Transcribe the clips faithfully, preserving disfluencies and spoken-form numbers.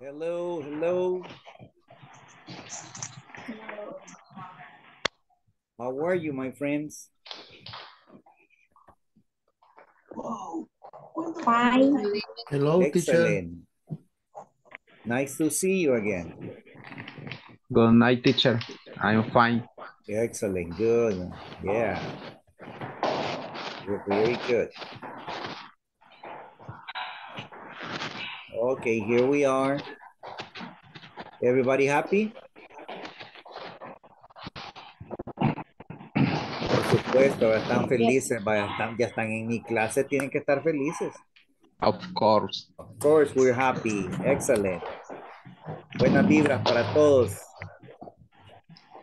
Hello, hello. How are you, my friends? Fine. Hello, excellent teacher. Nice to see you again. Good night, teacher. I'm fine. Excellent. Good. Yeah. You're very good. Okay, here we are. Everybody happy? Por supuesto, están felices. Ya están en mi clase, tienen que estar felices. Of course. Of course, we're happy. Excellent. Buenas vibras para todos.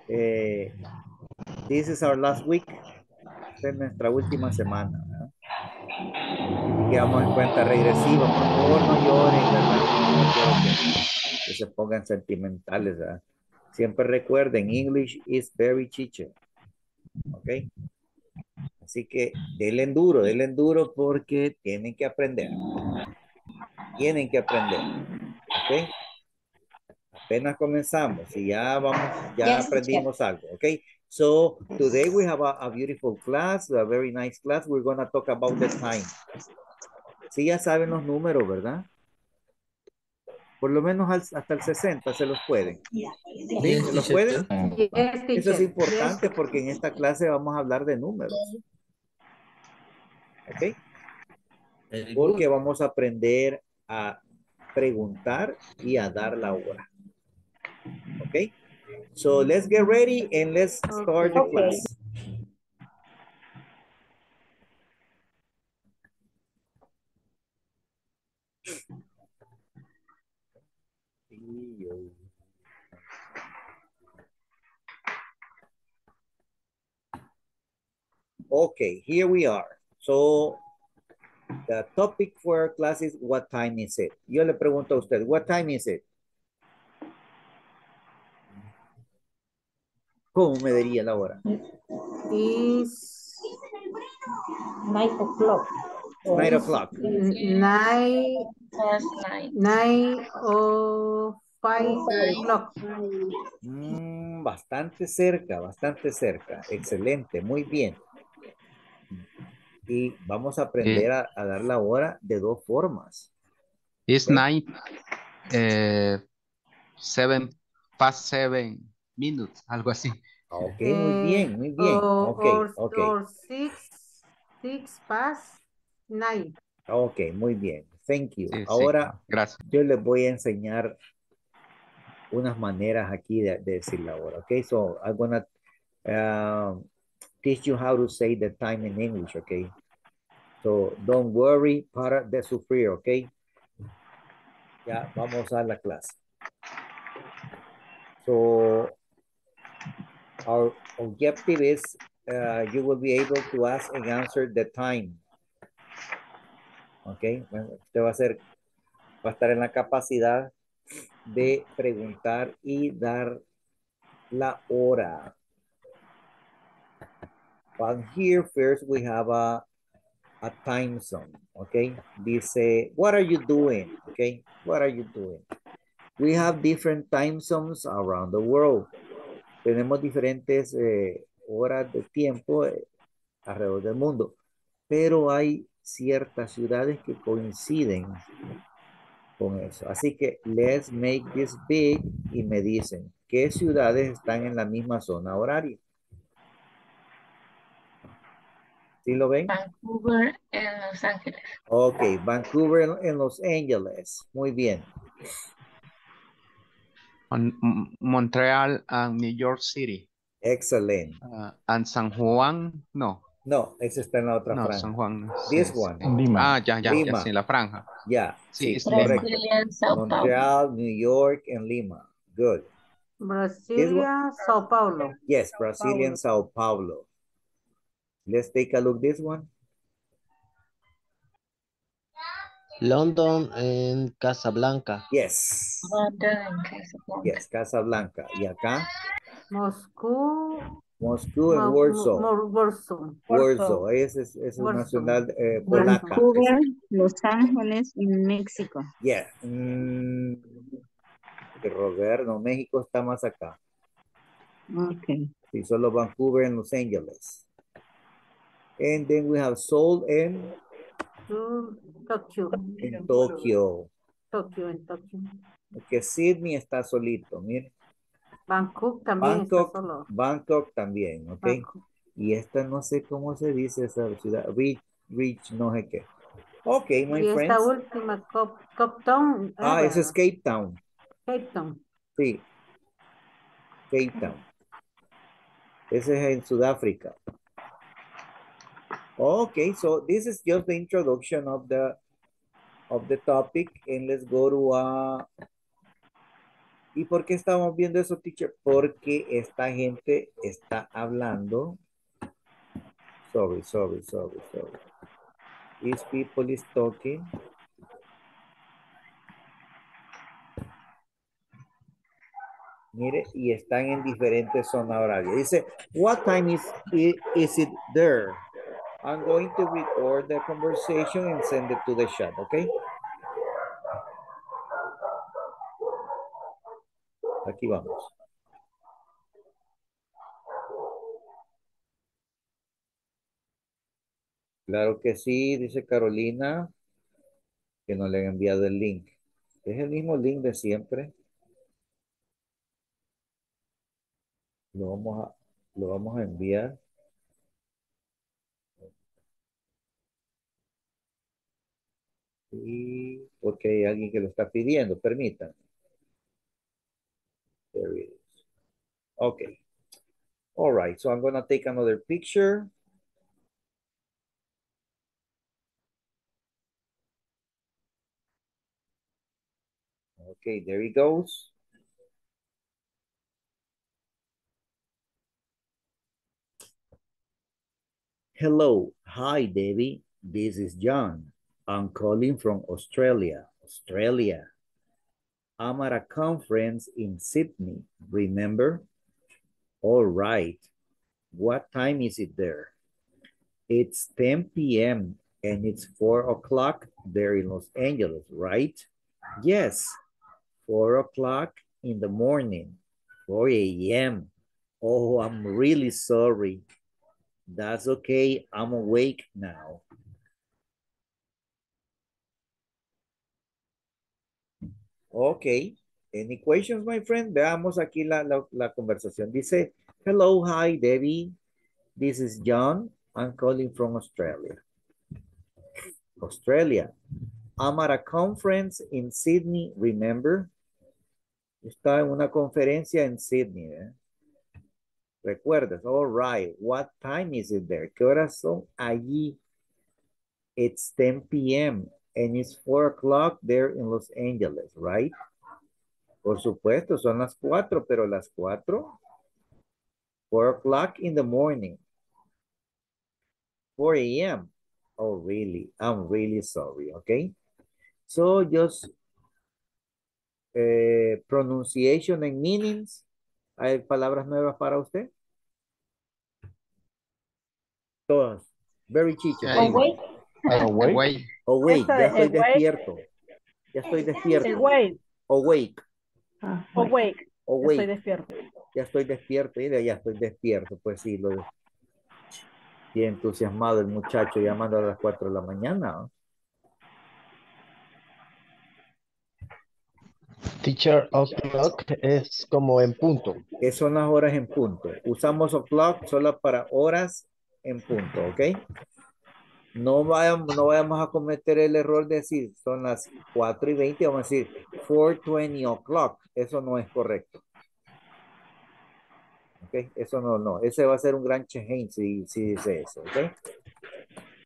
Eh, this is our last week. Esta es nuestra última semana. Quedamos en cuenta regresiva, por favor no lloren, no quiero que, que se pongan sentimentales, ¿verdad? Siempre recuerden, English is very teacher, ok, así que denle duro, denle duro porque tienen que aprender, tienen que aprender, ok, apenas comenzamos y ya vamos, ya yes, aprendimos yes. algo, ok. So today we have a, a beautiful class, a very nice class. We're going to talk about the time. Sí, ya saben los números, ¿verdad? Por lo menos al, hasta el sesenta se los pueden. ¿Sí? ¿Se los pueden? Eso es importante porque en esta clase vamos a hablar de números. ¿Ok? Porque vamos a aprender a preguntar y a dar la hora. ¿Ok? So let's get ready and let's start the class. Okay, here we are. So the topic for our class is what time is it? Yo le pregunto a usted, what time is it? ¿Cómo me diría la hora? It's nine o'clock. Nine o'clock. Nine, nine o five o'clock. Mm, bastante cerca, bastante cerca. Excelente, muy bien. Y vamos a aprender a, a dar la hora de dos formas. It's nine, eh, seven, past seven minutes, algo así. Ok, eh, muy bien, muy bien. O, ok, or, ok. Or six, six past nine. Ok, muy bien. Thank you. Sí, ahora, sí. Gracias. Yo les voy a enseñar unas maneras aquí de, de decir la hora. Ok, so I'm gonna uh, teach you how to say the time in English. Ok, so don't worry para de sufrir. Ok, ya vamos a la clase. So our objective is uh, you will be able to ask and answer the time. Okay, bueno, usted va a ser, va a estar en la capacidad de preguntar y dar la hora. But here first we have a, a time zone. Okay, dice, what are you doing? Okay, what are you doing? We have different time zones around the world. Tenemos diferentes eh, horas de tiempo eh, alrededor del mundo, pero hay ciertas ciudades que coinciden con eso. Así que let's make this big y me dicen qué ciudades están en la misma zona horaria. ¿Sí lo ven? Vancouver en Los Ángeles. Ok, Vancouver en Los Ángeles. Muy bien. Montreal and New York City. Excellent. Uh, and San Juan, no. No, esa está en la otra no, franja. San Juan. This sí, one. Sí. Lima. Ah, ya, ya, Lima. ya, sí, la franja. Ya. Yeah. Sí, sí, correcto. Montreal, New York, and Lima. Good. Brasilia, Sao Paulo. Yes, Brasilia and Sao Paulo. Let's take a look this one. London and Casablanca. Yes. London and Casablanca. Yes, Casablanca. ¿Y acá? Moscú. Moscú en Warsaw. Warsaw. Warsaw. Esa es, es una ciudad eh, polaca. Vancouver, Los Ángeles en México. Yes. Mm, recorrer, no, México está más acá. Okay. Sí, solo Vancouver and Los Angeles. And then we have Seoul and mm, Tokyo. In Tokyo. Tokyo, en Tokyo. Okay, Sydney está solito, miren. Bangkok también Bangkok, está solo. Bangkok también, ok. Bangkok. Y esta no sé cómo se dice esa ciudad. Rich, Rich, no sé qué. Ok, my y friends. Y esta última, Cape Town. Ah, esa es Cape Town. Cape Town. Sí. Cape Town. Ese es en Sudáfrica. Okay, so this is just the introduction of the of the topic, and let's go to a... ¿Y por qué estamos viendo eso, teacher? Porque esta gente está hablando. Sorry, sorry, sorry, sorry. These people is talking. Mire, y están en diferentes zonas horarias. Dice, what time is it, is it there? I'm going to record the conversation and send it to the chat, okay? Aquí vamos. Claro que sí, dice Carolina, que no le han enviado el link. Es el mismo link de siempre. Lo vamos a, lo vamos a enviar. Y porque hay alguien que lo está pidiendo, permítanme. There it is. Okay. All right, so I'm going to take another picture. Okay, there it goes. Hello, hi, Debbie. This is John. I'm calling from Australia, Australia. I'm at a conference in Sydney, remember? All right. What time is it there? It's ten p m and it's four o'clock there in Los Angeles, right? Yes, four o'clock in the morning, four a m Oh, I'm really sorry. That's okay, I'm awake now. Ok, any questions, my friend? Veamos aquí la, la, la conversación. Dice, hello, hi, Debbie. This is John. I'm calling from Australia. Australia. I'm at a conference in Sydney, remember? Está en una conferencia en Sydney, ¿eh? ¿Recuerdas? All right. What time is it there? ¿Qué horas son allí? It's ten p m And it's four o'clock there in Los Angeles, right? Por supuesto, son las cuatro, pero las cuatro. four o'clock in the morning. four a m Oh, really? I'm really sorry, okay? So just eh, pronunciation and meanings. ¿Hay palabras nuevas para usted? Todas. Very chicha. Awake. Awake. Awake, ya estoy despierto. Ya estoy despierto. Awake. Awake. Awake. Ya estoy despierto. Ya estoy despierto. Mira, ya estoy despierto. Pues sí, lo de... y entusiasmado el muchacho llamando a las cuatro de la mañana. Teacher, o'clock es como en punto. Es son las horas en punto. Usamos o'clock solo para horas en punto, ¿ok? No vayamos, no vayamos a cometer el error de decir son las cuatro y veinte, vamos a decir four twenty o'clock. Eso no es correcto. Ok, eso no, no. Ese va a ser un gran change si, si dice eso, ok.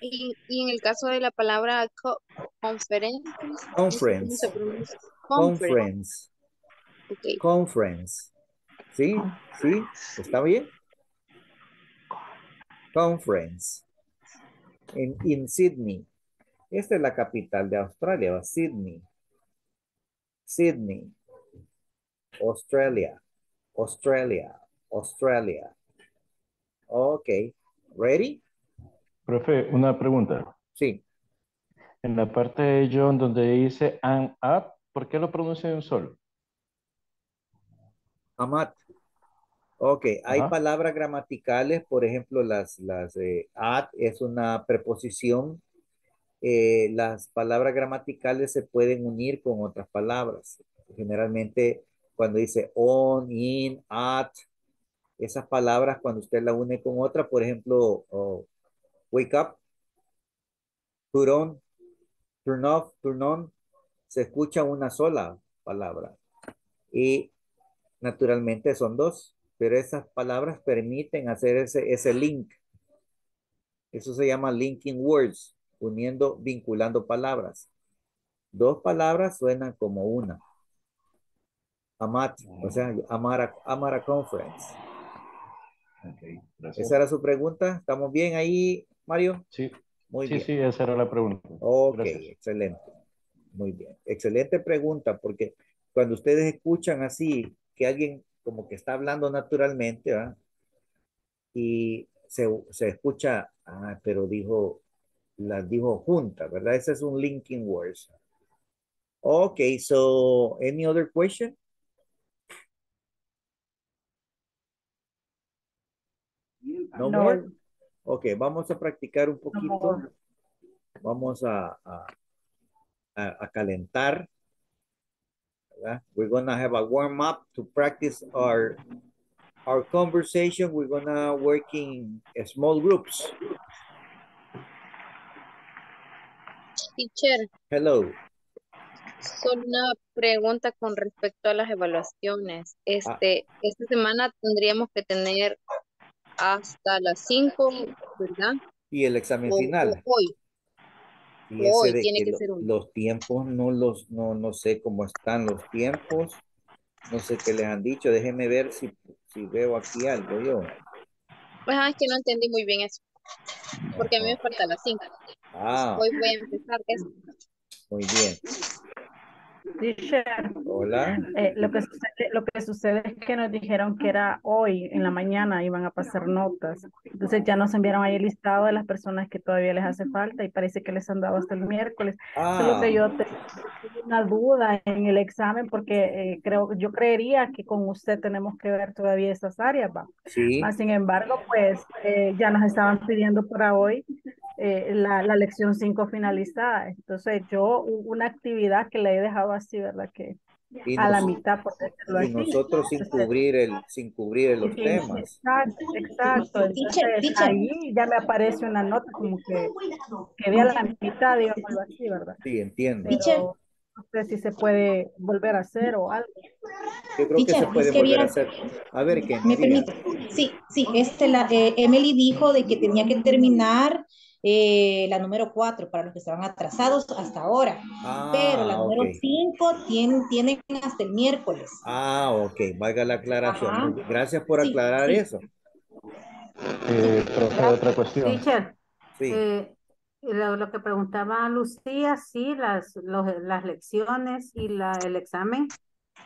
Y, y en el caso de la palabra co conference. Conference. Conference. Conference. Okay. Conference. ¿Sí? ¿Sí? ¿Está bien? Conference. En in, in Sydney. Esta es la capital de Australia, Sydney. Sydney. Australia. Australia. Australia. Ok. ¿Ready? Profe, una pregunta. Sí. En la parte de John donde dice I'm up, ¿por qué lo pronuncian en solo? Amat. Ok, hay Ajá. palabras gramaticales, por ejemplo, las, las eh, at es una preposición. Eh, las palabras gramaticales se pueden unir con otras palabras. Generalmente, cuando dice on, in, at, esas palabras, cuando usted la une con otra, por ejemplo, oh, wake up, put on, turn off, turn on, se escucha una sola palabra. Y naturalmente son dos, pero esas palabras permiten hacer ese, ese link. Eso se llama linking words, uniendo, vinculando palabras. Dos palabras suenan como una. Amat, o sea, Amara, Amara Conference. Okay, gracias. Esa era su pregunta. ¿Estamos bien ahí, Mario? Sí. Muy sí, bien. Sí, esa era la pregunta. Ok, gracias. Excelente. Muy bien. Excelente pregunta, porque cuando ustedes escuchan así, que alguien como que está hablando naturalmente, ¿verdad? Y se, se escucha, ah, pero dijo, las dijo juntas, ¿verdad? Ese es un linking words. Ok, so, any other question? No, no. More? Ok, vamos a practicar un poquito. No. Vamos a, a, a, a calentar. ¿Verdad? We're gonna have a warm up to practice our, our conversation. We're gonna work in small groups. Teacher. Hello. Solo una pregunta con respecto a las evaluaciones. Este, ah. Esta semana tendríamos que tener hasta las cinco, ¿verdad? Y el examen o, final. O hoy. Y hoy tiene que, que ser hoy. Los tiempos, no los, no, no sé cómo están los tiempos. No sé qué les han dicho. Déjenme ver si, si veo aquí algo yo. Pues ah, es que no entendí muy bien eso. Porque a mí me falta las cinco. Ah. Hoy voy a empezar eso. Muy bien. Teacher. Hola. Eh, lo, que sucede, lo que sucede es que nos dijeron que era hoy, en la mañana, iban a pasar notas. Entonces ya nos enviaron ahí el listado de las personas que todavía les hace falta y parece que les han dado hasta el miércoles. Ah. Solo que yo tengo una duda en el examen porque eh, creo, yo creería que con usted tenemos que ver todavía esas áreas, ¿va? Sí. Más sin embargo, pues eh, ya nos estaban pidiendo para hoy. Eh, la, la lección cinco finalizada. Entonces yo, una actividad que le he dejado así, ¿verdad? Que y a nos, la mitad, por decirlo y así. Y nosotros sin cubrir, el, sin cubrir los sí, temas. Exacto, exacto. Entonces ahí ya me aparece una nota como que quedé a la mitad, digámoslo así, ¿verdad? Sí, entiendo. Pero no sé si se puede volver a hacer o algo. Yo creo Dicha, que se puede es que volver viera, a hacer. A ver, ¿qué? ¿Me permite? Sí, sí. Este, la, eh, Emily dijo de que tenía que terminar Eh, la número cuatro para los que estaban atrasados hasta ahora, ah, pero la número cinco okay. tienen, tienen hasta el miércoles. Ah, ok, valga la aclaración. Ajá. Gracias por sí, aclarar sí. eso. Eh, profe, otra cuestión. Teacher, sí. eh, lo, lo que preguntaba Lucía, sí, las, los, las lecciones y la, el examen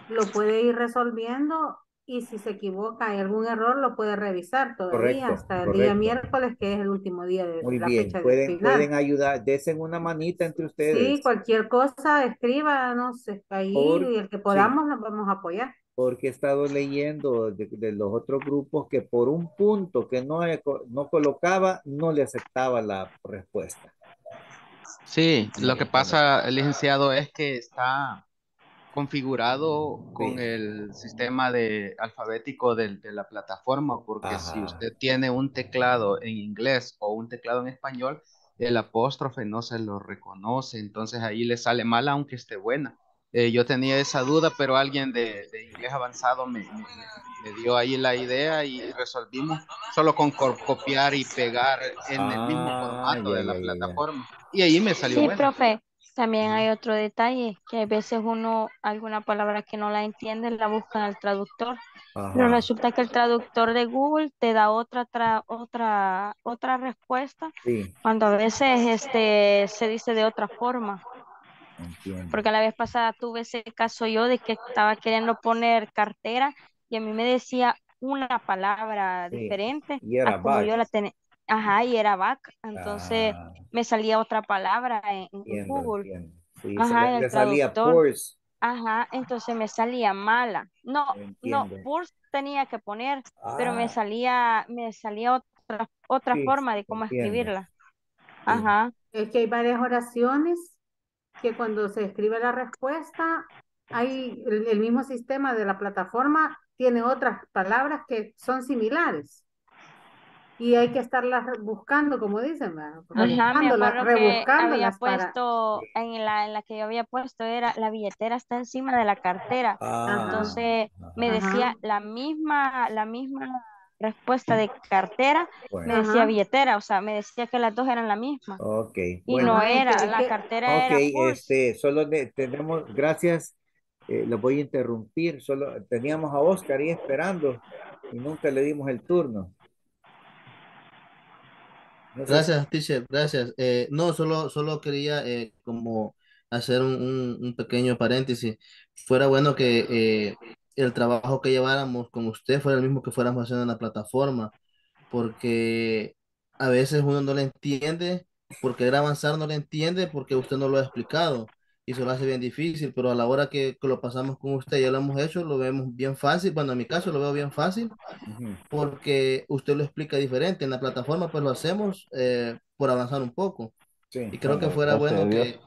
lo puede ir resolviendo. Y si se equivoca, hay algún error, lo puede revisar todavía correcto, hasta el correcto. día miércoles, que es el último día de Muy la bien. fecha pueden, de final. Pueden ayudar, desen una manita entre ustedes. Sí, cualquier cosa, escríbanos ahí Por, y el que podamos sí. nos vamos a apoyar. Porque he estado leyendo de, de los otros grupos que por un punto que no, no colocaba, no le aceptaba la respuesta. Sí, lo que pasa, licenciado, es que está configurado con el sistema de alfabético de, de la plataforma, porque Ajá. si usted tiene un teclado en inglés o un teclado en español, el apóstrofe no se lo reconoce, entonces ahí le sale mal aunque esté buena. Eh, yo tenía esa duda, pero alguien de, de inglés avanzado me, me, me dio ahí la idea y resolvimos solo con copiar y pegar en ah, el mismo formato yeah, de la yeah, plataforma. Yeah. Y ahí me salió sí, buena. Profe. También hay otro detalle, que a veces uno, alguna palabra que no la entiende, la busca en el traductor. Ajá. Pero resulta que el traductor de Google te da otra tra, otra otra respuesta, sí. cuando a veces este se dice de otra forma. Entiendo. Porque la vez pasada tuve ese caso yo de que estaba queriendo poner cartera y a mí me decía una palabra sí. diferente y era a como yo la tenía. Ajá, y era vaca, entonces ah. me salía otra palabra en, en entiendo, Google. Entiendo. Sí, Ajá, le, le salía pores. Ajá, entonces me salía mala. No, no, Burs tenía que poner, ah, pero me salía, me salía otra, otra sí, forma de cómo entiendo. escribirla. Ajá. Es que hay varias oraciones que cuando se escribe la respuesta, hay el, el mismo sistema de la plataforma, tiene otras palabras que son similares. Y hay que estarlas buscando, como dicen, ¿verdad? Ajá, me acuerdo que había puesto, para... en, la, en la que yo había puesto era, la billetera está encima de la cartera. Ah, entonces me ajá. decía la misma, la misma respuesta de cartera, bueno. me decía ajá. billetera, o sea, me decía que las dos eran la misma. Ok. Y bueno, no era, que, la cartera okay, era... Ok, este, solo de, tenemos, gracias, eh, lo voy a interrumpir, solo teníamos a Oscar ahí esperando y nunca le dimos el turno. Gracias, teacher, gracias. Eh, no, solo, solo quería eh, como hacer un, un, un pequeño paréntesis. Fuera bueno que eh, el trabajo que lleváramos con usted fuera el mismo que fuéramos haciendo en la plataforma, porque a veces uno no le entiende, por querer avanzar no le entiende porque usted no lo ha explicado y se lo hace bien difícil, pero a la hora que, que lo pasamos con usted, ya lo hemos hecho, lo vemos bien fácil, bueno, en mi caso lo veo bien fácil, uh-huh. porque usted lo explica diferente, en la plataforma pues lo hacemos eh, por avanzar un poco, sí, y creo okay, que fuera bueno que,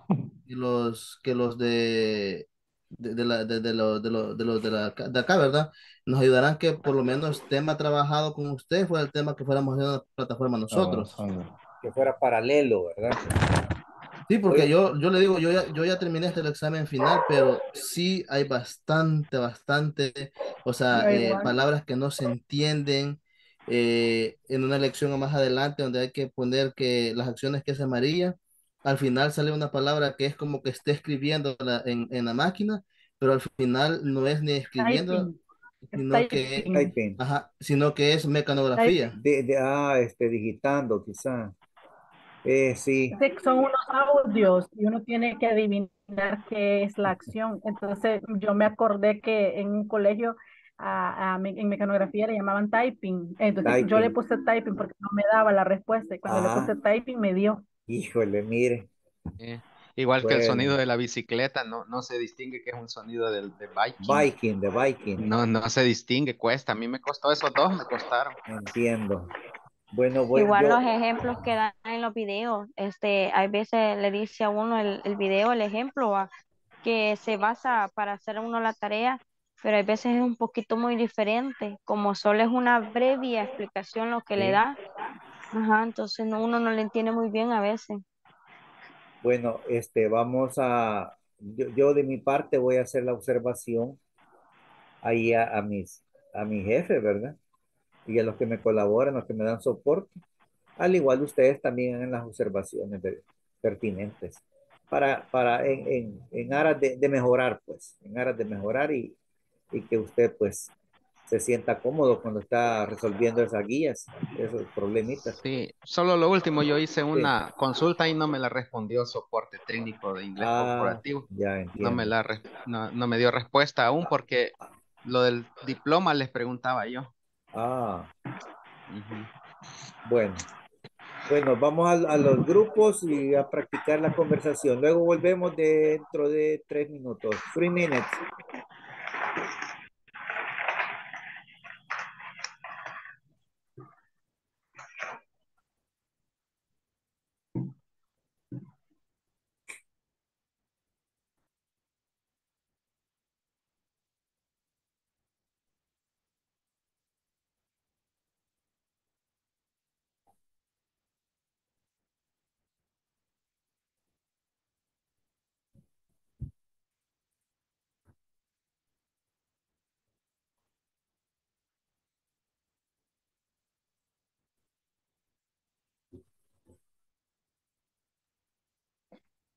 que los que los de de, de la de, de los de, lo, de, lo, de, la, de acá, ¿verdad? Nos ayudarán que por lo menos el tema trabajado con usted fuera el tema que fuéramos haciendo en la plataforma nosotros. Oh, oh. Que fuera paralelo, ¿verdad? Sí, porque yo, yo le digo, yo ya, yo ya terminé este examen final, pero sí hay bastante, bastante, o sea, eh, palabras que no se entienden eh, en una lección o más adelante donde hay que poner que las acciones que es amarilla, al final sale una palabra que es como que esté escribiendo la, en, en la máquina, pero al final no es ni escribiendo, sino que, ajá, sino que es mecanografía. De, de, ah, este, digitando quizás. Eh, sí. Son unos audios y uno tiene que adivinar qué es la acción. Entonces yo me acordé que en un colegio a, a, en mecanografía le llamaban typing. Entonces typing. Yo le puse typing porque no me daba la respuesta y cuando ah. le puse typing me dio. Híjole, mire. Eh, igual bueno. que el sonido de la bicicleta, no, no se distingue que es un sonido de, de biking. Biking, de biking. No, no se distingue, cuesta. A mí me costó esos dos, me costaron. Entiendo. Bueno, bueno, igual yo... los ejemplos que dan en los videos, este, hay veces le dice a uno el, el video, el ejemplo, ¿va? Que se basa para hacer uno la tarea, pero hay veces es un poquito muy diferente, como solo es una breve explicación lo que sí. le da, ajá, entonces no, uno no le entiende muy bien a veces. Bueno, este, vamos a, yo, yo de mi parte voy a hacer la observación ahí a, a mis, a mi jefe, ¿verdad? Y a los que me colaboran, los que me dan soporte, al igual ustedes también hagan las observaciones de, pertinentes para, para en, en, en aras de, de mejorar, pues, en aras de mejorar y, y que usted, pues, se sienta cómodo cuando está resolviendo esas guías, esos problemitas. Sí, solo lo último, yo hice una sí. consulta y no me la respondió soporte técnico de inglés ah, corporativo. Ya entiendo. No me, la, no, no me dio respuesta aún porque lo del diploma les preguntaba yo. Ah, uh-huh. bueno, bueno, vamos a, a los grupos y a practicar la conversación. Luego volvemos dentro de tres minutos. Three minutes.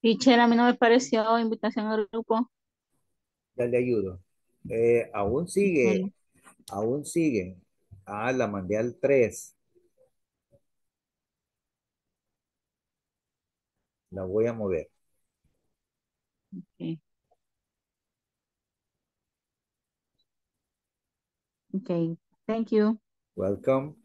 Teacher, a mí no me pareció invitación al grupo. Ya le ayudo. Eh, aún sigue, sí. aún sigue. Ah, la mandé al tres. La voy a mover. Ok. Ok, thank you. Welcome.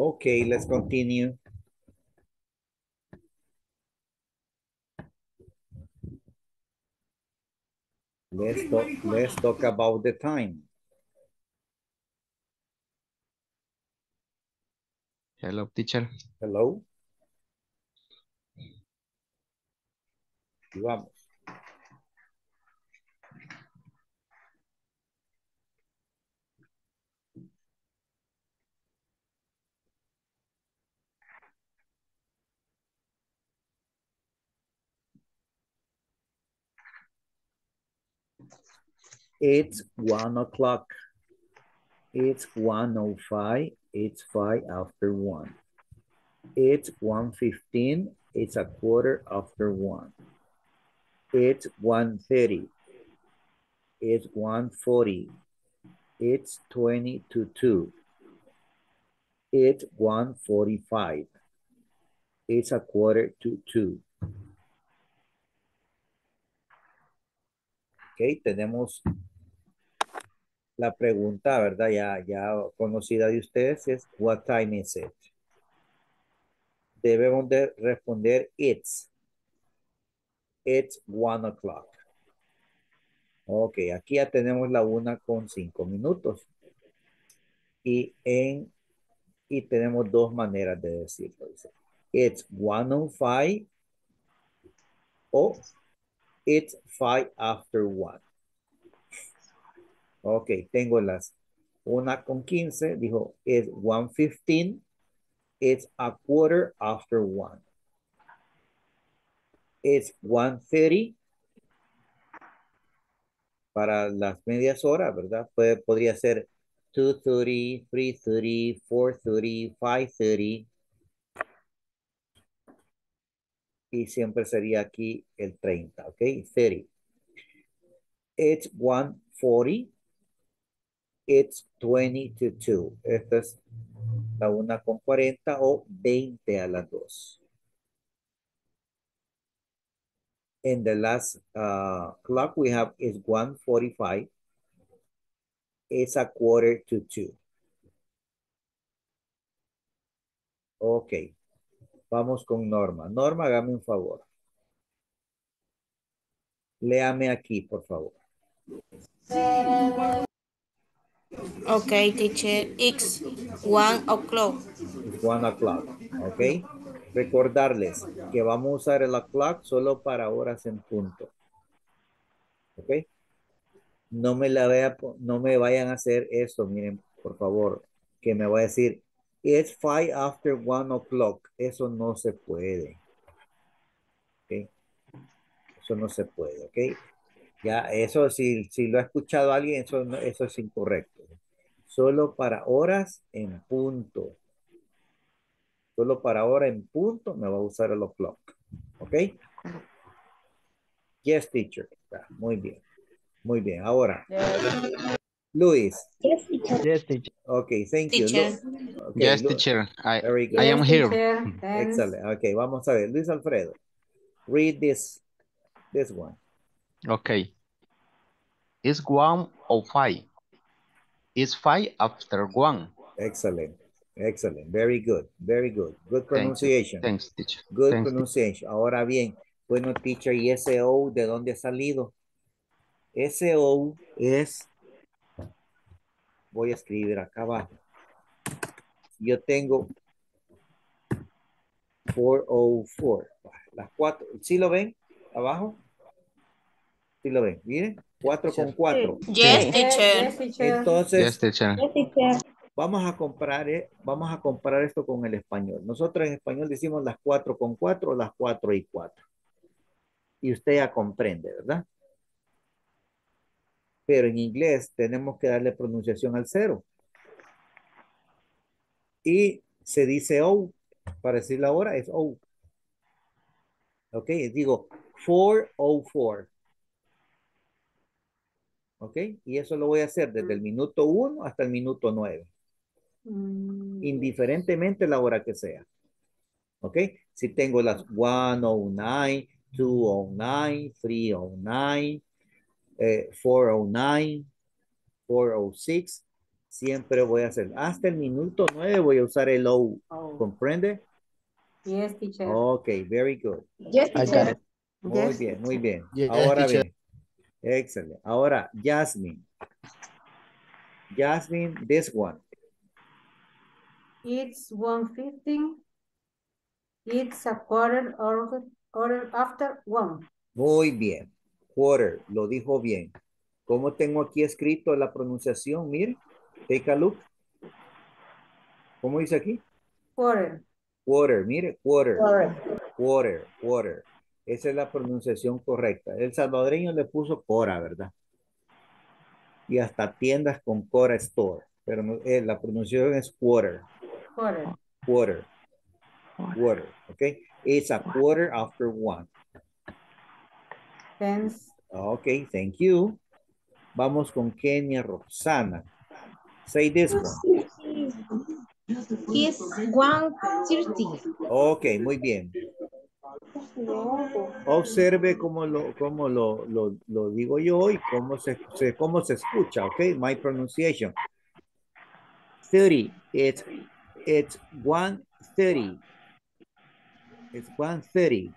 Okay, let's continue. Let's talk, let's talk about the time. Hello, teacher. Hello. Vamos. It's one o'clock. It's one o five. It's five after one. It's one fifteen. It's a quarter after one. It's one thirty. It's one forty. It's twenty to two. It's one forty-five. It's a quarter to two. Okay, tenemos la pregunta, ¿verdad? Ya, ya conocida de ustedes es, what time is it? Debemos de responder, it's. It's one o'clock. Ok, aquí ya tenemos la una con cinco minutos. Y, en, y tenemos dos maneras de decirlo. Dice, it's one o five o it's five after one. Ok, tengo las una con quince, dijo, it's one fifteen, it's a quarter after one. It's one thirty. Para las medias horas, ¿verdad? Puede, podría ser two thirty, three thirty, four thirty, five thirty. Y siempre sería aquí el treinta, ¿ok? thirty. It's one forty. It's twenty to two. Esta es la una con cuarenta o veinte a las dos. In the last uh, clock we have is one forty-five. It's a quarter to two. Ok. Vamos con Norma. Norma, hágame un favor. Léame aquí, por favor. Okay, teacher, it's one o'clock. It's one o'clock, okay. Recordarles que vamos a usar el o'clock solo para horas en punto. Ok. No me, la vea, no me vayan a hacer esto, miren, por favor, que me va a decir, it's five after one o'clock. Eso no se puede. Ok. Eso no se puede, ok. Ya, eso si, si lo ha escuchado alguien, eso, no, eso es incorrecto. Solo para horas en punto. Solo para hora en punto me va a usar el o'clock. ¿Ok? Yes, teacher. Muy bien. Muy bien. Ahora. Luis. Yes, teacher. Yes, teacher. Ok, thank you. Teacher. Okay, yes, Lu teacher. I, I am here. Excelente. Ok, vamos a ver. Luis Alfredo. Read this. This one. Okay. It's one or five. It's five after one. Excellent. Excellent. Very good. Very good. Good pronunciation. Thanks, teacher. Good Thanks, pronunciation. Teacher. Ahora bien, bueno, teacher, ¿y S O de dónde ha salido? S O es, voy a escribir acá abajo. Yo tengo cuatro cero cuatro. Las cuatro, ¿sí lo ven? Abajo. ¿Sí lo ven? Miren, cuatro con cuatro. Yes, teacher. Entonces, yes, teacher. Vamos a comprar, eh, vamos a comparar esto con el español. Nosotros en español decimos las cuatro con cuatro, las cuatro y cuatro. Y usted ya comprende, ¿verdad? Pero en inglés tenemos que darle pronunciación al cero. Y se dice O, para decir la hora es O. Ok, digo cuatro cero cuatro. ¿Ok? Y eso lo voy a hacer desde el minuto uno hasta el minuto nueve. Mm. Indiferentemente la hora que sea. ¿Ok? Si tengo las one oh nine, two oh nine, three oh nine, eh, four oh nine, four oh six, siempre voy a hacer. Hasta el minuto nueve voy a usar el O. Oh. ¿Comprende? Yes, teacher. Ok, very good. Yes, teacher. Muy yes, bien, muy bien. Yes, Ahora teacher. bien. Excelente. Ahora, Jasmine. Jasmine, this one. It's one fifteen. It's a quarter or, or after one. Muy bien. Quarter, lo dijo bien. ¿Cómo tengo aquí escrito la pronunciación? Mire, take a look. ¿Cómo dice aquí? Quarter. Quarter, mire, quarter. Quarter, quarter. quarter. Esa es la pronunciación correcta. El salvadoreño le puso Cora, ¿verdad? Y hasta tiendas con Cora Store. Pero no, eh, la pronunciación es quarter. Quarter. Quarter. Quarter. Okay. It's a quarter after one. Thanks. Okay, thank you. Vamos con Kenia Roxana. Say this one. It's one thirty. Okay, muy bien. Observe cómo lo, cómo lo, lo, lo digo yo y cómo se, se, cómo se escucha, okay? My pronunciation. thirty, it's, it's one thirty. It's one thirty.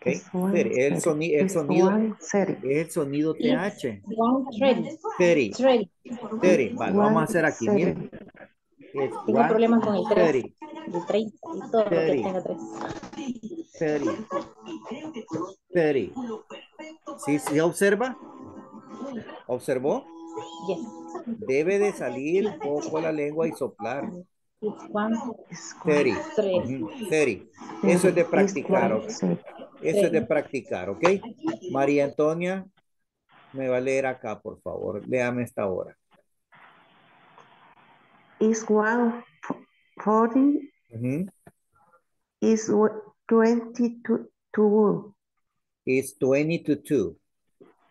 Okay. It's one el, soni el sonido, el sonido T H. one thirty. Vale, vamos a hacer aquí, miren. Tengo problemas con el tres. El treinta y todo porque tengo tres. thirty. thirty. ¿Sí, sí observa? ¿Observó? Yes. Debe de salir un poco la lengua y soplar. thirty. thirty. Eso es de practicar, ¿ok? Eso es de practicar, ¿ok? María Antonia, me va a leer acá, por favor. Léame esta hora. It's one forty. Uh-huh. It's twenty to two. It's twenty to two.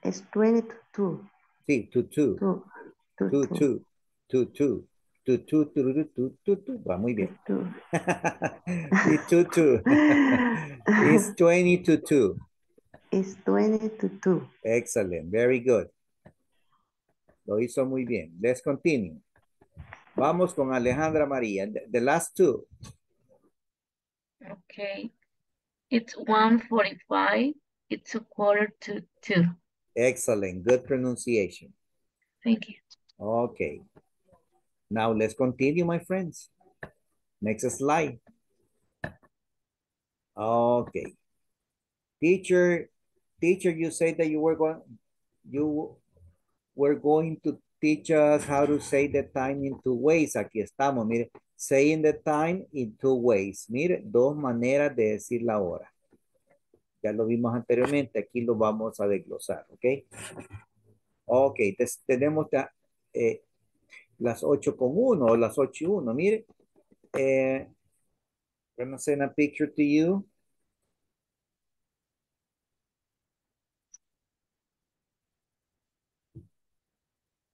It's twenty to two. Sí, to two. Two. To two. two. To two. To two. To two. To two. Va muy bien. To two. It's to two. It's twenty to two. It's twenty to two. Excellent. Very good. Lo hizo muy bien. Let's continue. Vamos con Alejandra María. The, the last two. Okay. It's one forty-five. It's a quarter to two. Excellent. Good pronunciation. Thank you. Okay. Now let's continue, my friends. Next slide. Okay. Teacher, teacher, you said that you were going, you were going to teach us how to say the time in two ways. Aquí estamos, mire. Saying the time in two ways. Mire, dos maneras de decir la hora. Ya lo vimos anteriormente. Aquí lo vamos a desglosar, ¿ok? Ok, entonces tenemos eh, las ocho con uno o las ocho y uno. Mire. Eh, I'm going to send a picture to you.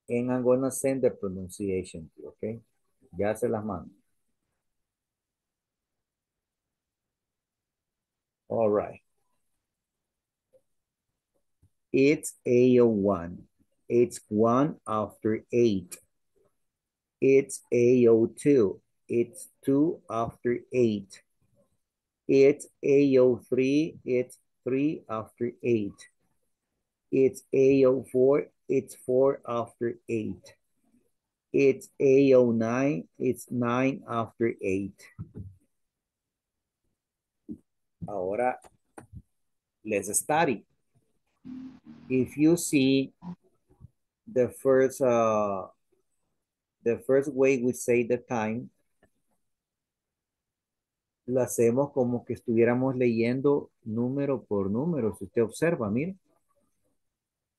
And I'm going to send the pronunciation to you, okay? Ya se las mando. All right. It's eight oh one. It's one after eight. It's eight oh two. It's two after eight. It's eight oh three. It's three after eight. It's eight oh four. It's four after eight. It's eight oh nine. It's nine after eight. Ahora, let's study. If you see the first, uh, the first way we say the time, lo hacemos como que estuviéramos leyendo número por número. Si usted observa, mire.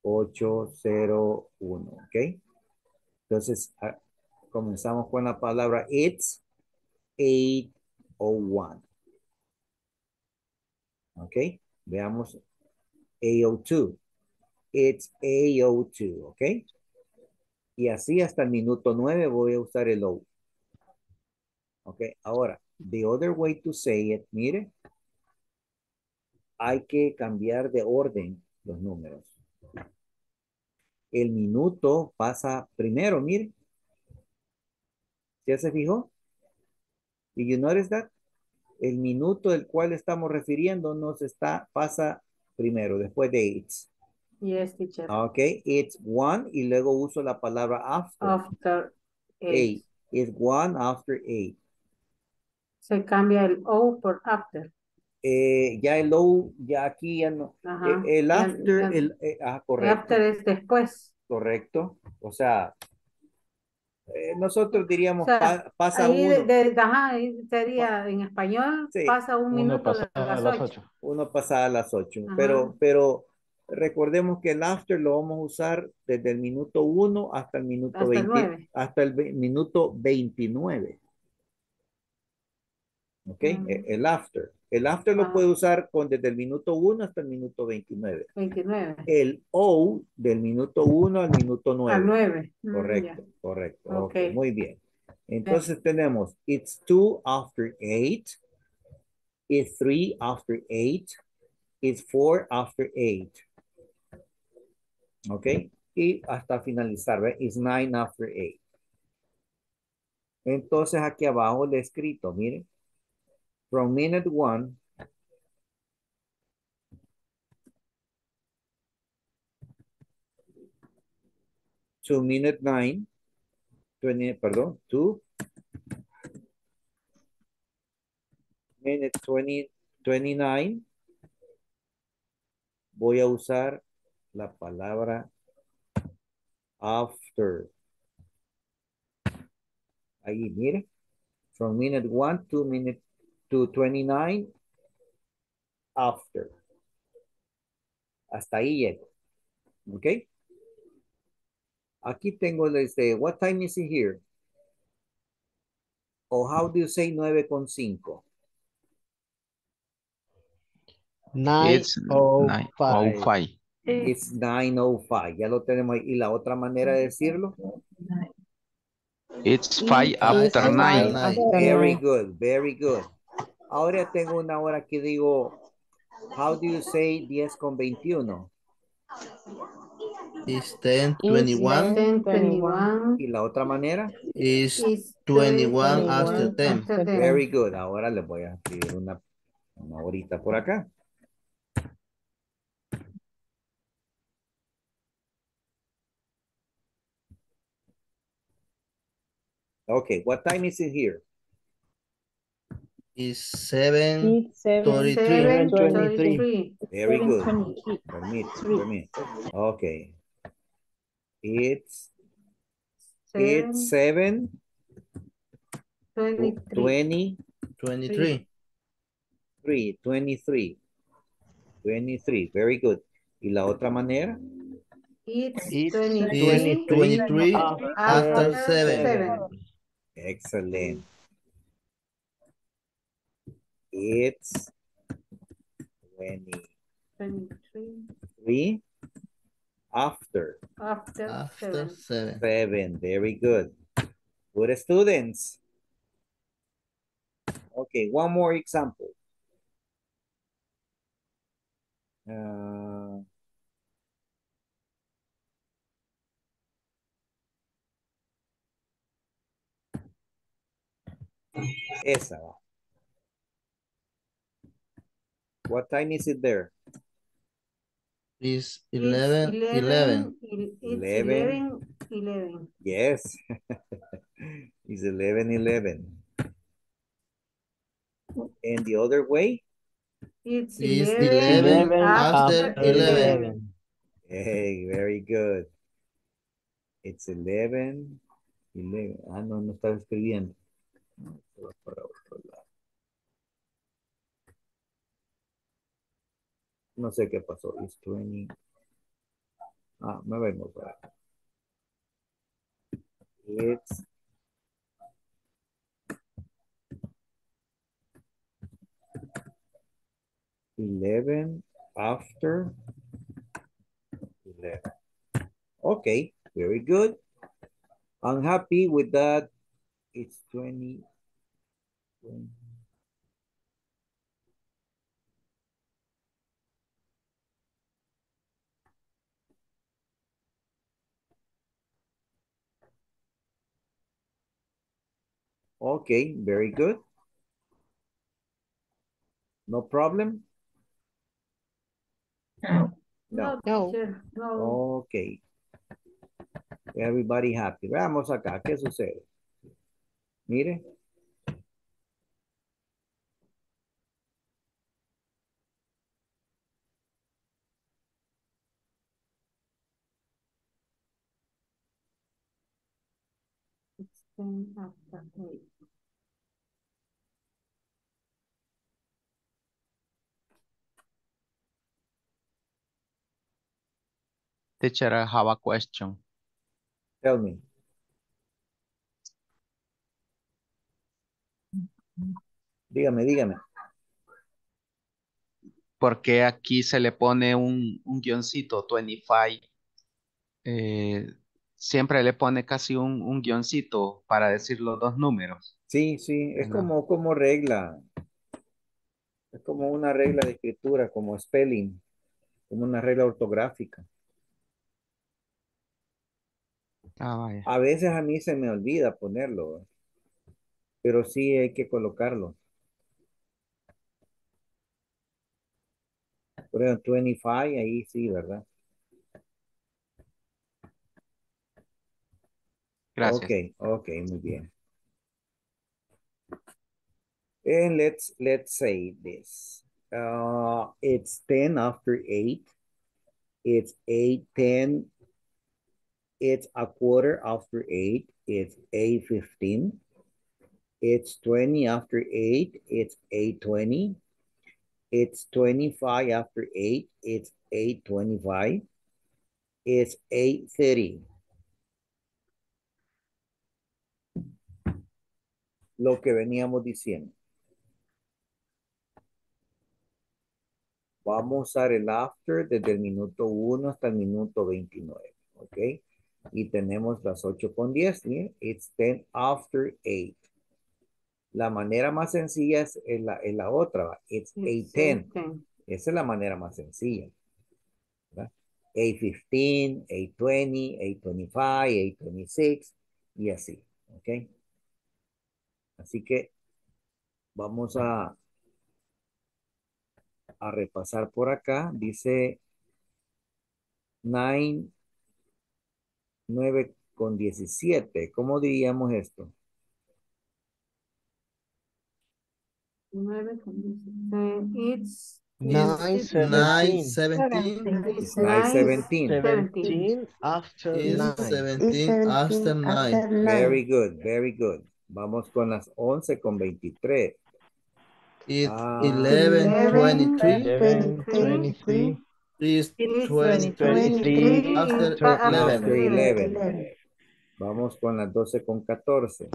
ocho cero uno, ¿ok? Entonces, a, comenzamos con la palabra it's eight oh one. ¿Ok? Veamos eight oh two. It's eight oh two, ¿ok? Y así hasta el minuto nueve voy a usar el O. ¿Ok? Ahora, the other way to say it, mire, hay que cambiar de orden los números. El minuto pasa primero, mire, ¿Ya se fijó? ¿Y you notice that? El minuto del cual estamos refiriendo nos está, pasa primero, después de it's. Yes, teacher. Ok, it's one y luego uso la palabra after. After eight. Eight. It's one after eight. Se cambia el O por after. Eh, ya el O, ya aquí ya no. Ajá. El, el after, el, el, el, ah, correcto. El after es después. Correcto. O sea, eh, nosotros diríamos, o sea, pa, pasa ahí uno. De, de, ajá, ahí sería en español, sí. Pasa un uno minuto a las, las ocho. Uno pasa a las ocho. Ajá. Pero, pero recordemos que el after lo vamos a usar desde el minuto uno hasta el minuto hasta veinte. El hasta el minuto veintinueve. ¿Ok? Uh-huh. El after. El after uh-huh. lo puede usar con desde el minuto uno hasta el minuto veintinueve. veintinueve. El O del minuto uno al minuto nueve. Al nueve. Correcto, mm, yeah. correcto. Okay. ok, muy bien. Entonces yeah. tenemos, it's two after eight. It's three after eight. It's four after eight. Ok. Y hasta finalizar, ¿ve? It's nine after eight. Entonces aquí abajo le he escrito, miren. From minute one to minute nine, twenty, perdón, to minute twenty, twenty-nine, voy a usar la palabra after. Ahí, mire. From minute one to minute to twenty-nine, after. Hasta ahí llego. Ok. Aquí tengo, les de, what time is it here? O how do you say nueve con cinco? nine oh five. It's nine oh five. Ya lo tenemos ahí. ¿Y la otra manera de decirlo? It's five after nine. Very good, very good. Ahora tengo una hora que digo, how do you say diez con veintiuno? It's ten twenty-one. Y la otra manera? It's twenty-one after ten. Very good. Ahora les voy a escribir una, una horita por acá. Okay, what time is it here? Is seven thirty-three. Very good. Permit, permit. Okay. It's seven, it's seven twenty-three. twenty, twenty-three. Three, twenty-three. twenty-three. Very good. Y la otra manera? It's, it's twenty-three, twenty-three after, after seven. seven. Excellent. It's twenty-three after. After, after seven. seven. Very good. Good students. Okay, one more example. Uh, esa va. What time is it there? It's eleven. It's eleven. eleven. eleven. It's eleven. Yes. It's eleven. eleven. And the other way? It's, it's eleven, eleven after, after eleven. eleven. Hey, very good. It's eleven. eleven. Ah, no, no estaba escribiendo. Para otro lado. No sé qué pasó. It's veinte. Ah, me vengo para acá. It's eleven after eleven. Okay, very good. I'm happy with that. It's twenty. twenty. Okay, very good. No problem? No. No. No. No. Okay. Everybody happy. Veamos acá, ¿qué sucede? Mire. Teacher, I have a question. Tell me. Dígame, dígame. ¿Por qué aquí se le pone un, un guioncito, veinticinco? Eh, siempre le pone casi un, un guioncito para decir los dos números. Sí, sí, es no. como, como regla. Es como una regla de escritura, como spelling, como una regla ortográfica. Ah, vaya. A veces a mí se me olvida ponerlo, pero sí hay que colocarlo. Por ejemplo, veinticinco, ahí sí, ¿verdad? Gracias. Ok, ok, muy bien. And let's, let's say this. Uh, it's ten after eight. It's eight ten. It's a quarter after eight. It's eight fifteen. It's twenty after eight. It's eight twenty. It's twenty-five after eight. It's eight twenty-five. It's eight thirty. Lo que veníamos diciendo. Vamos a usar el after desde el minuto uno hasta el minuto veintinueve. ¿Ok? Y tenemos las ocho con diez. ¿Sí? It's ten after eight. La manera más sencilla es la, es la otra. It's eight ten. Esa es la manera más sencilla. eight fifteen, eight twenty, eight twenty-five, eight twenty-six y así. ¿Ok? Así que vamos a, a repasar por acá. Dice nueve con diecisiete. ¿Cómo diríamos esto? nueve con diecisiete. It's nine seventeen. After nine. Very good, very good. Vamos con las once con veintitrés. It's ah. eleven twenty-three. It's twenty twenty-three. After eleven. Vamos con las doce con catorce.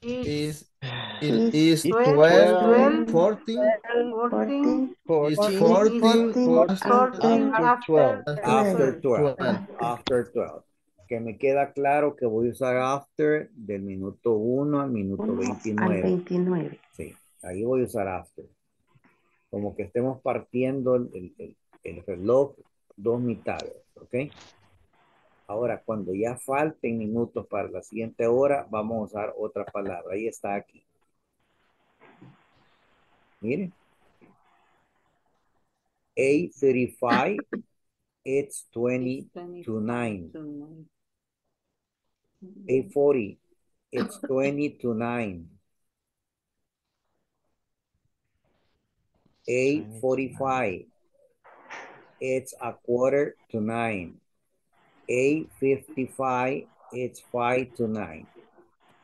It's twelve fourteen. It's fourteen after twelve. After twelve. After twelve. Que me queda claro que voy a usar after del minuto uno al minuto veintinueve. Al veintinueve. Sí, ahí voy a usar after. Como que estemos partiendo el, el, el reloj dos mitades, ¿ok? Ahora, cuando ya falten minutos para la siguiente hora, vamos a usar otra palabra. Ahí está aquí. Miren. eight thirty-five, it's twenty to nine. eight forty, it's twenty to nine. eight forty-five, it's a quarter to nine. eight fifty-five, it's five to nine.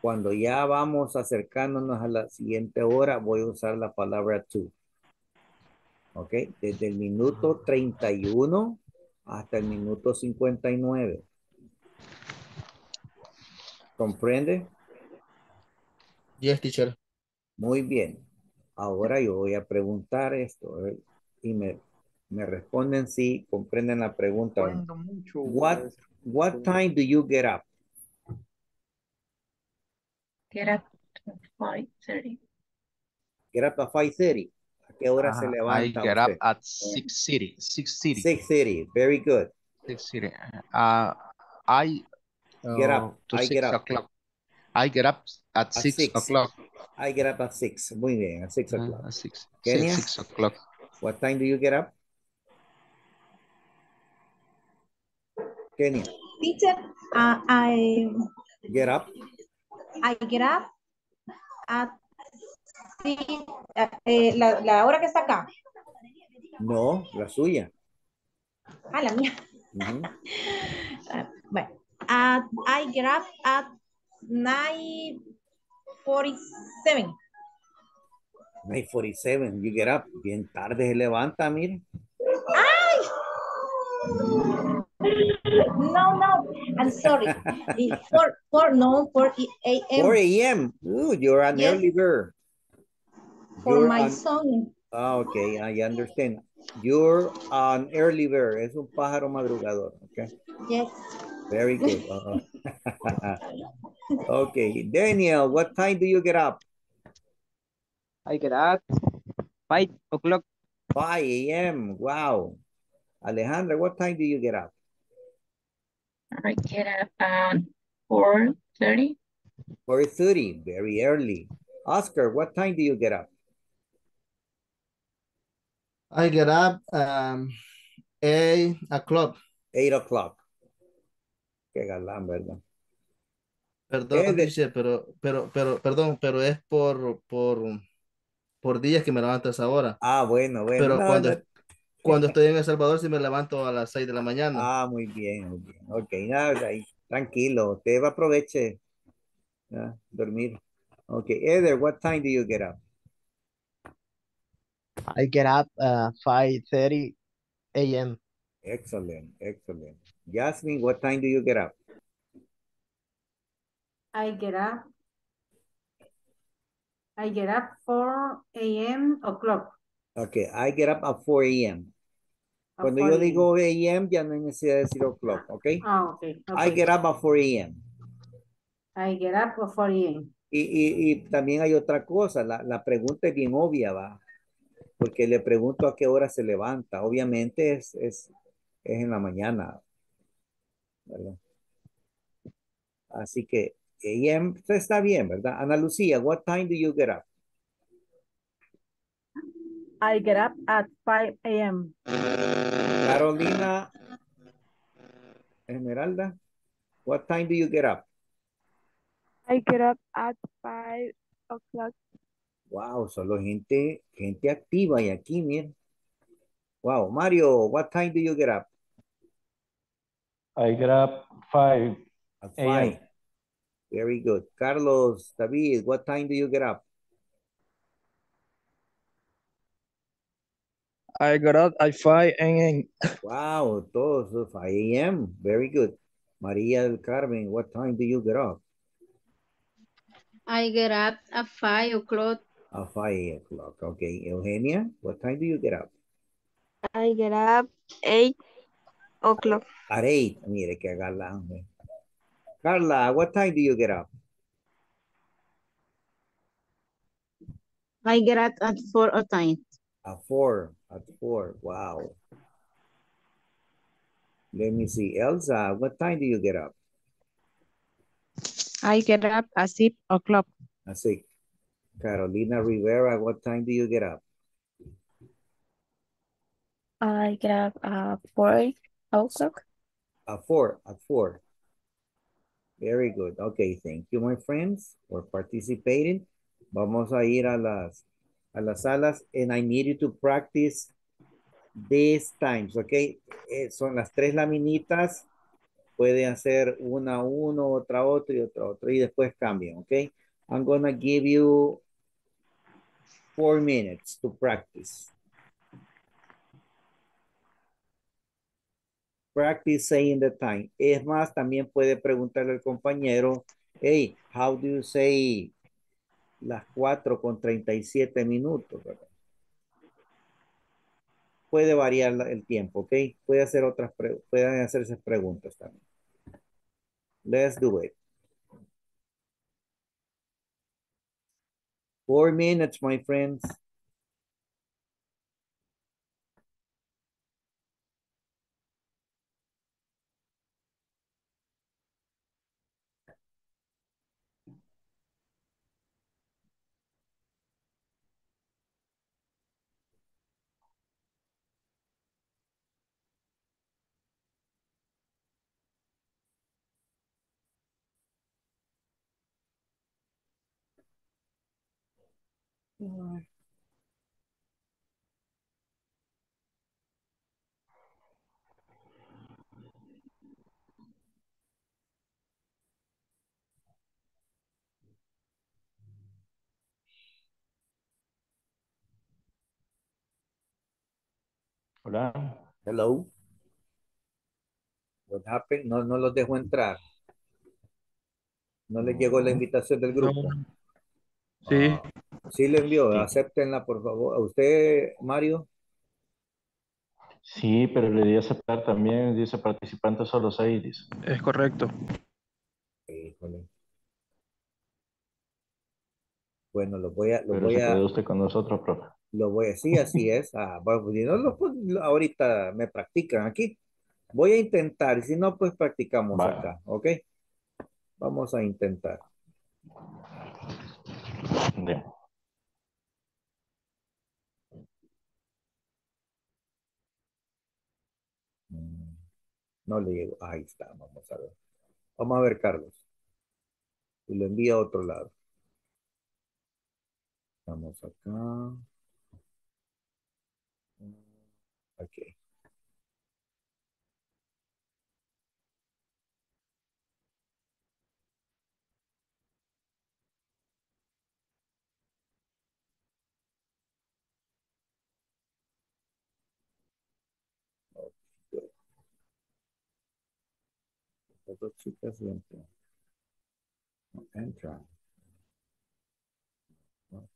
Cuando ya vamos acercándonos a la siguiente hora, voy a usar la palabra to. Ok, desde el minuto treinta y uno hasta el minuto cincuenta y nueve. ¿Comprende? Yes, teacher. Muy bien. Ahora yo voy a preguntar esto ¿eh? y me, me responden si comprenden la pregunta. What, what time do you get up? Get up at five thirty. Get up at five thirty. ¿A qué hora uh, se levanta I get usted? Up at six thirty. six thirty. Very good. six thirty. Uh, I uh, get up to I six o'clock. I get up at six o'clock. I get up at six. Muy bien, at six o'clock. Uh, at six. Kenia? Six, six o'clock. What time do you get up? Kenia? Teacher, uh, I... Get up? I get up at six. Eh, la, la hora que está acá. No, la suya. Ah, la mía. Mm-hmm. uh, bueno, uh, I get up at nine forty-seven. nine forty-seven, you get up. Bien tarde se levanta, mire. ¡Ay! No, no, I'm sorry. It's four, four, no, four a m four a m Ooh, you're an yes. early bird. For you're my an... son. Ah, okay, I understand. You're an early bird. Es un pájaro madrugador, okay? Yes. Very good. Uh-huh. Okay, Daniel, what time do you get up? I get up five o'clock. five a m Wow. Alejandra, what time do you get up? I get up at four thirty. four thirty, very early. Oscar, what time do you get up? I get up um, eight o'clock. eight o'clock. Qué galán, ¿verdad? Perdón, de... dice, pero, pero, pero, perdón, pero es por, por, por días que me levanto a esa hora. Ah, bueno, bueno. Pero no, cuando, no... cuando estoy en El Salvador sí me levanto a las seis de la mañana. Ah, muy bien, muy bien. Ok, nada, tranquilo, usted aproveche a dormir. Ok, Eder, what time do you get up? I get up uh, five thirty a m Excellent, excellent. Jasmine, what time do you get up? I get up. I get up four a m o'clock. Okay, I get up at four a m Cuando yo digo a m ya no hay necesidad de decir o'clock, okay? Ah, okay, okay. I get up at four a m I get up at four a m Y, y, y también hay otra cosa, la, la pregunta es bien obvia, va. Porque le pregunto a qué hora se levanta. Obviamente es, es, es en la mañana, ¿verdad? Así que a m está bien, ¿verdad? Ana Lucía, what time do you get up? I get up at five a m Carolina Esmeralda, what time do you get up? I get up at five o'clock. Wow, solo gente, gente activa y aquí, miren. Wow, Mario, what time do you get up? I get up five. At five. Very good. Carlos, David, what time do you get up? I got up at five a m Wow, todos five a m Very good. María del Carmen, what time do you get up? I get up at five o'clock. At five o'clock, okay. Eugenia, what time do you get up? I get up eight o'clock. At eight, mire que galán. Carla, what time do you get up? I get up at four o'clock. At four, at four, wow. Let me see, Elsa, what time do you get up? I get up at six o'clock. At six. Carolina Rivera, what time do you get up? I get up at four o'clock. At four, at four. Very good. Okay, thank you, my friends, for participating. Vamos a ir a las, a las salas, and I need you to practice these times, okay? Eh, son las tres laminitas. Pueden hacer una a uno, otra a otro y otra a otro. Y después cambian, ¿ok? I'm going to give you four minutes to practice. Practice saying the time. Es más, también puede preguntarle al compañero, hey, how do you say las cuatro con treinta y siete minutos? ¿Verdad? Puede variar el tiempo, ¿ok? Puede hacer otras, pueden hacerse preguntas también. Let's do it. Four minutes, my friends. Mm, Hola, Hello, what happened? No, no los dejo entrar. No les llegó la invitación del no, grupo. sí, Ah, sí le envió, sí, acéptenla por favor. A usted, Mario, sí, pero le di a aceptar también, dice participantes solo seis, dice. es correcto. híjole. Bueno, los voy a, los Pero voy se quedó a, usted con nosotros, profe. los voy a, sí, así es. Ah, bueno, pues, si no, los pon- ahorita me practican aquí. Voy a intentar, y si no, pues practicamos Va, acá, ¿ok? Vamos a intentar. bien. Mm, No le llego. Ahí está, vamos a ver. Vamos a ver, Carlos. Y lo envía a otro lado. Vamos acá. Mm, Aquí. Bueno, estas dos chicas no entran. No entran, ¿no?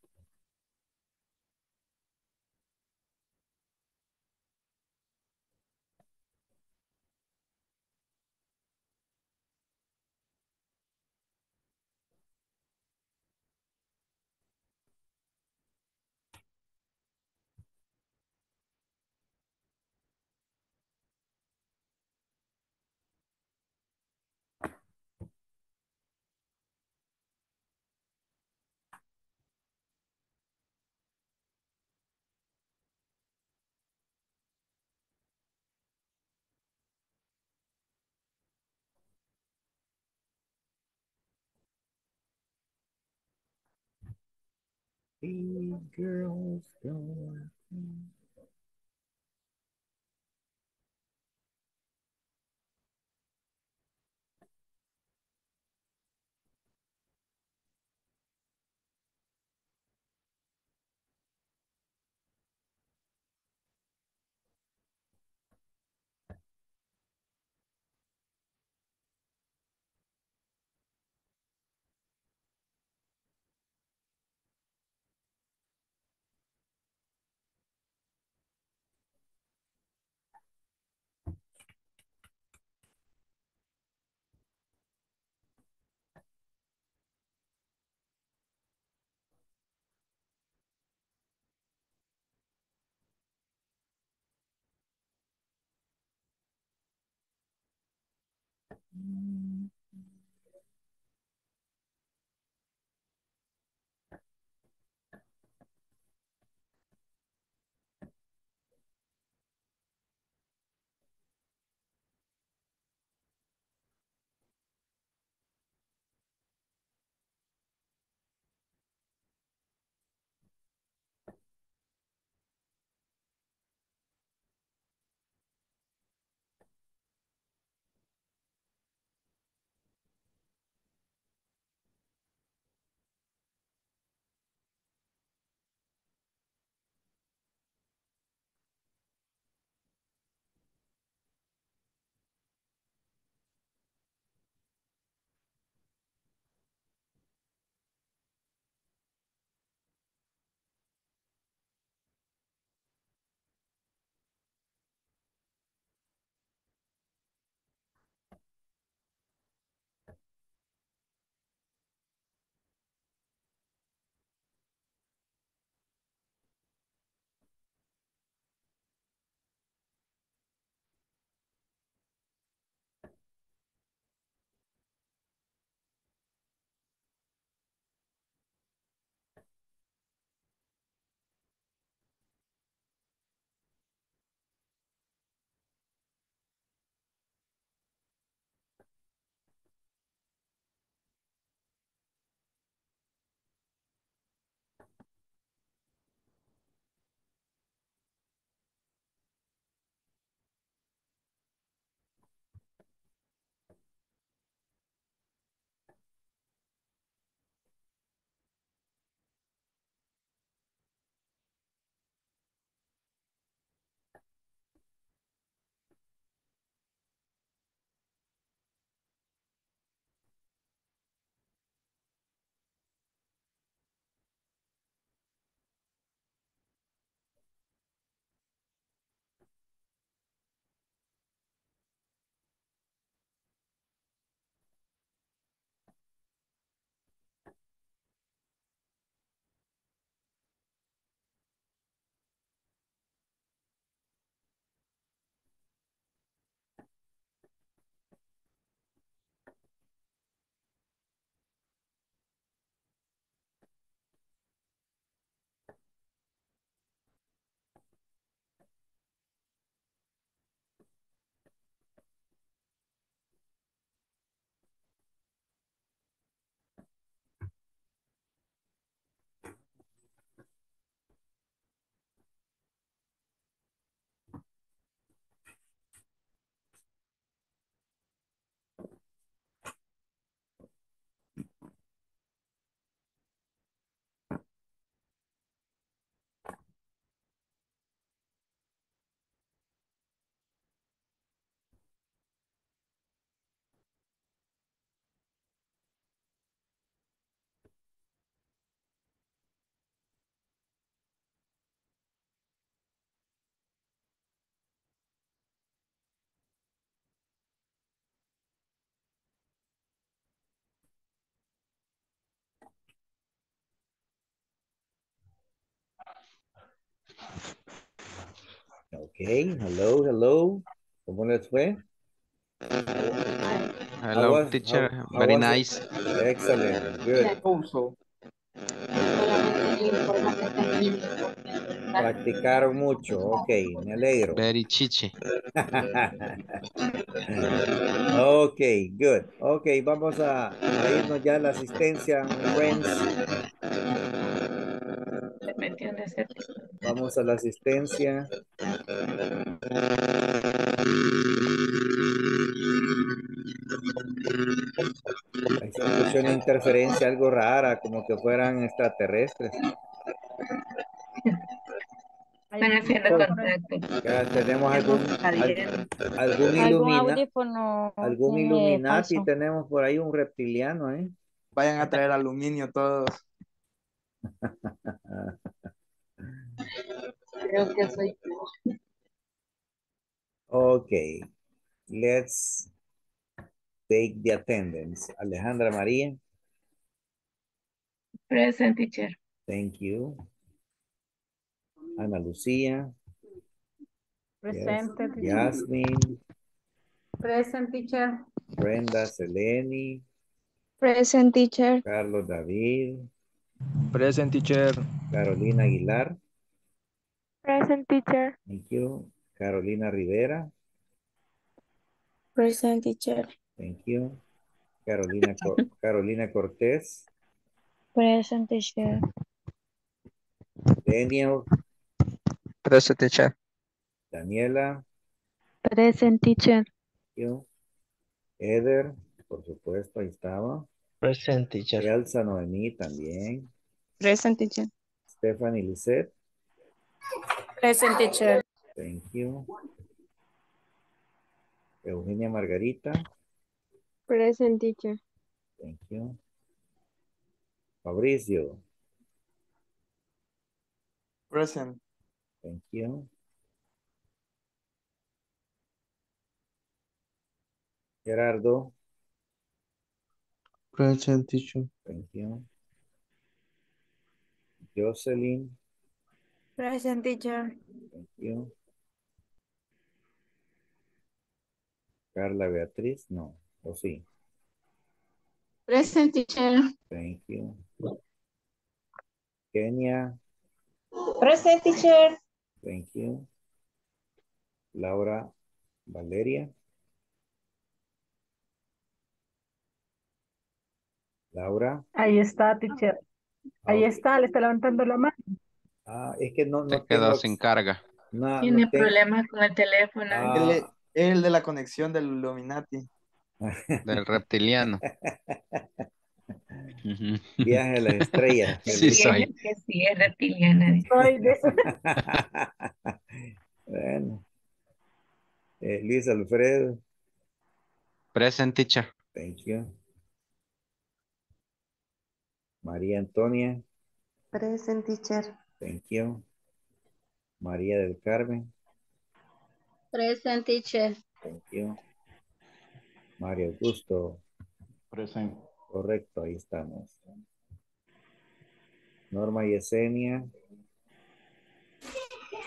These girls don't think. Mm. Okay, hello, hello. ¿Cómo les fue? Hello, was, teacher. How, how Very nice. It? Excellent. Good. Also. Practicaron mucho. Ok, me alegro. Very chichi. Ok, good. Ok, vamos a, a irnos ya a la asistencia, friends. Vamos a la asistencia. Ahí se escuchó una interferencia algo rara, como que fueran extraterrestres. Están haciendo contacto. Ya tenemos algún, al, algún, ilumina, algún Illuminati, tenemos por ahí un reptiliano, ¿eh? Vayan a traer aluminio todos. Creo que soy yo. Ok, let's take the attendance. Alejandra María. Present, teacher. Thank you. Ana Lucía. Presente. Yes. Yasmin. Present, teacher. Brenda Seleni. Present, teacher. Carlos David. Present, teacher. Carolina Aguilar. Present, teacher. Thank you. Carolina Rivera. Present, teacher. Thank you. Carolina, Cor Carolina Cortés. Present, teacher. Daniel. Present, teacher. Daniela. Present, teacher. Thank you. Eder, por supuesto, ahí estaba. Present, teacher. Elsa Noemí también. Present, teacher. Stephanie Lisset. Present, teacher. Thank you. Eugenia Margarita. Present, teacher. Thank you. Fabricio. Present. Thank you. Gerardo. Present, teacher. Thank you. Jocelyn. Present, teacher. Thank you. Carla Beatriz, no, o sí. Present, teacher. Thank you. Kenia. Present, teacher. Thank you. Laura Valeria. Laura. Ahí está, teacher. Ahí okay. Está, le está levantando la mano. Ah, es que no, no Se quedó tengo... sin carga. No, Tiene no tengo... problemas con el teléfono. Ah. El, el de la conexión del Illuminati. Del reptiliano. Viaje a las estrellas. Sí, soy. Que sí, es reptiliana. Soy de eso. Bueno. Eh, Luis Alfredo. Present, teacher. Thank you. María Antonia. Present, teacher. Thank you. María del Carmen. Present, teacher. Thank you. Mario Augusto. Present. Correcto, ahí estamos. Norma Yesenia.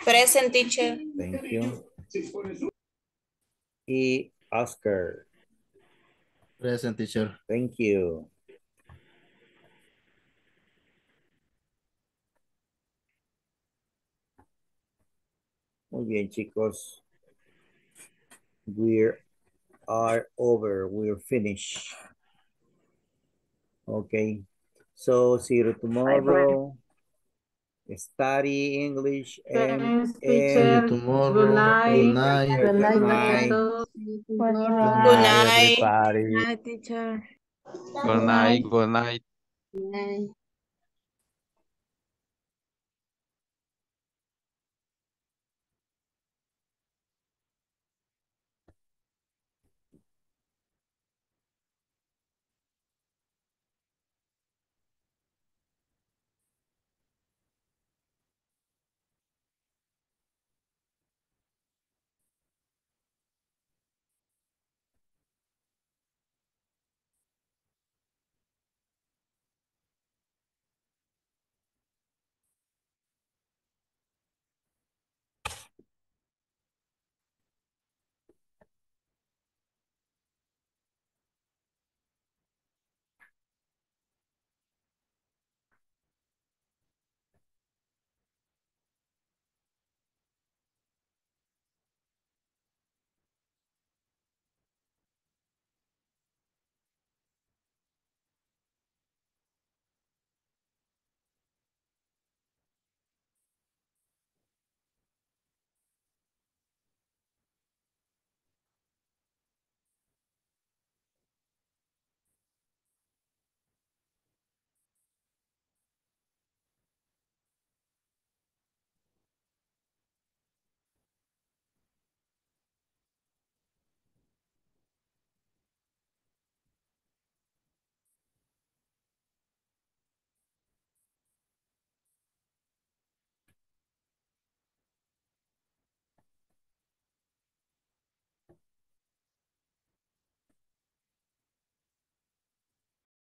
Present, teacher. Thank you. Y Oscar. Present, teacher. Thank you. Muy bien, chicos. We are over. We're finished. Okay. So, see you tomorrow. Study English and, and good tomorrow. Good night. Good night. Good night. Good night. Good night, teacher. Good night. Good night. Good night.